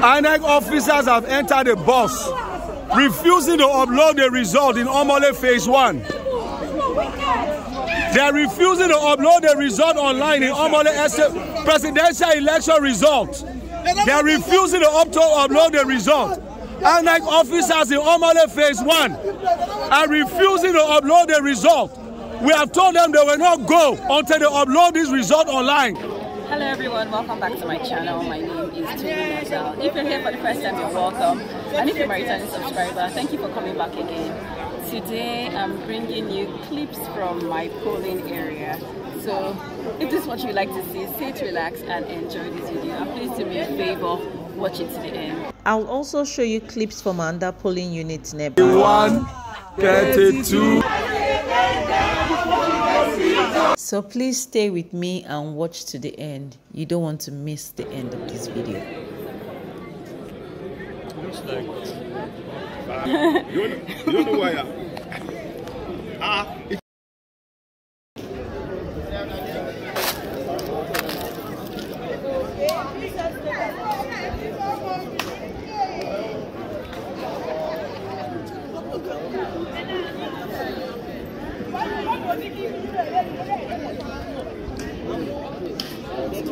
INEC officers have entered a bus, refusing to upload the result in Omole Phase One. They are refusing to upload the result online in Omole Estate presidential election result. They are refusing to upload the result. INEC officers in Omole Phase One are refusing to upload the result. We have told them they will not go until they upload this result online. Hello everyone, welcome back to my channel. My name is Tolu Nazzal. If you're here for the first time, you're welcome. And if you're my returning subscriber, thank you for coming back again. Today, I'm bringing you clips from my polling area. So, if this is what you'd like to see, sit, relax, and enjoy this video. And please do me a favor, watch it to the end. I'll also show you clips from another polling unit nearby. 1, 32. So please stay with me and watch to the end. You don't want to miss the end of this video. You know why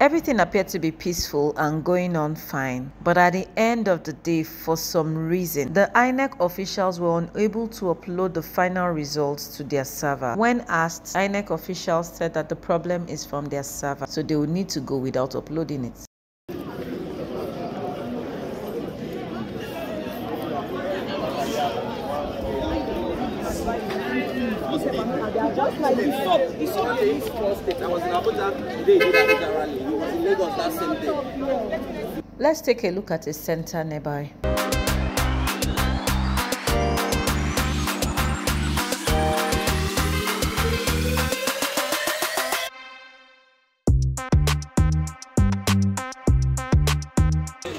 everything appeared to be peaceful and going on fine, but at the end of the day, for some reason, the INEC officials were unable to upload the final results to their server. When asked, INEC officials said that the problem is from their server, so they would need to go without uploading it. Let's take a look at a center nearby.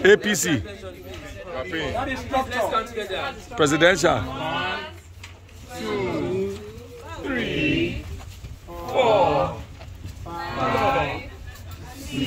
APC. Presidential. 1, 2, 3, 4, 5, 6, 7.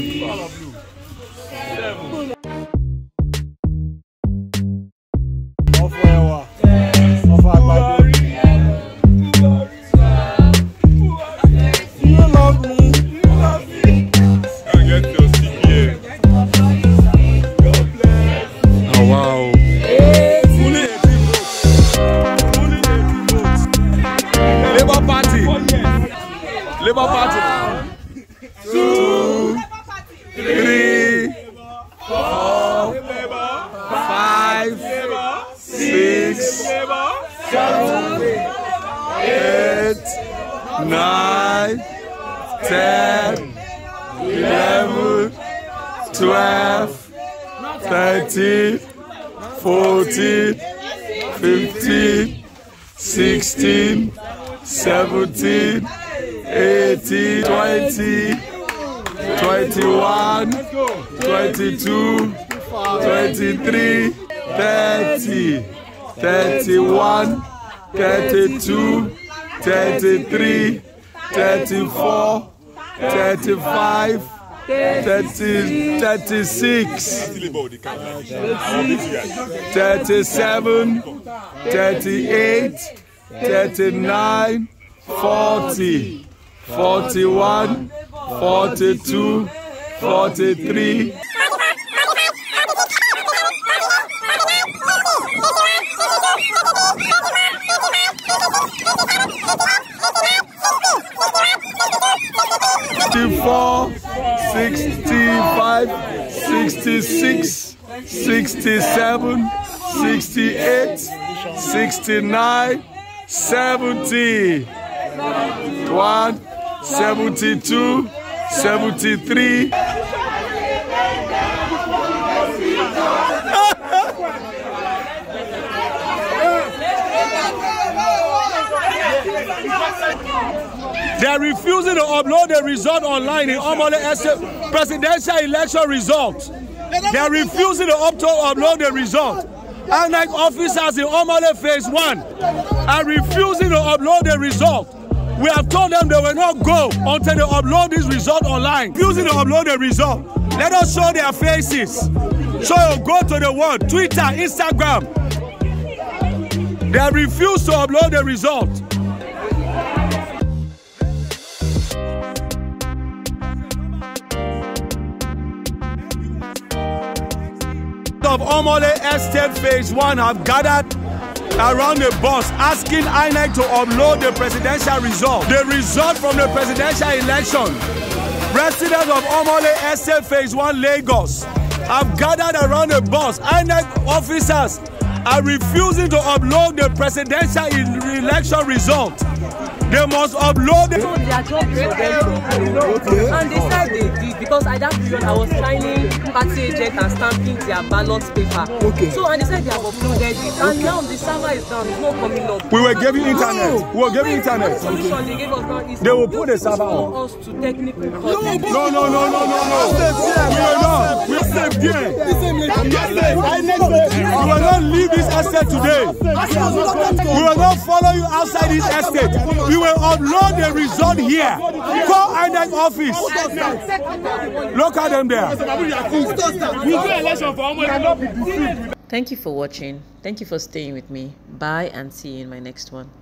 Labour Party. 2, 3, 4, 5, 6, 7, 8, 9, 10, 11, 12, 13, 14, 15, 16, 17. 18, 20, 21, 22, 23, 30, 31, 32, 33, 34, 35, 30, 36, 37, 38, 39, 40. 41, 42, 43. Four, 65, 66, 67, 68, 69, 70. 1, 72, 73. They're refusing to upload the result online in Omole Estate presidential election results. They're refusing to upload the result. INEC officers in Omole Phase One are refusing to upload the result. We have told them they will not go until they upload this result online. Refusing to upload the result. Let us show their faces. So go to the world, Twitter, Instagram. They refuse to upload the result. Of Omole Estate Phase One have gathered around the bus asking INEC to upload the presidential result. The result from the presidential election. Residents of Omole Estate Phase One, Lagos, have gathered around the bus. INEC officers are refusing to upload the presidential election result. They must upload it. So they are talking to them. And they said they did, because at that period I was signing party agent and stamping their ballot paper. Okay. So and they said they have uploaded it. And now the server is down, it's not coming up. We were giving internet. No. We were giving internet. Solution they gave us now is they will put a server on. No. We are not. We are not. You will not leave this estate today. We will not follow you outside this estate. We will upload the result here. Call INEC office. Look at them there. Thank you for watching. Thank you for staying with me. Bye and see you in my next one.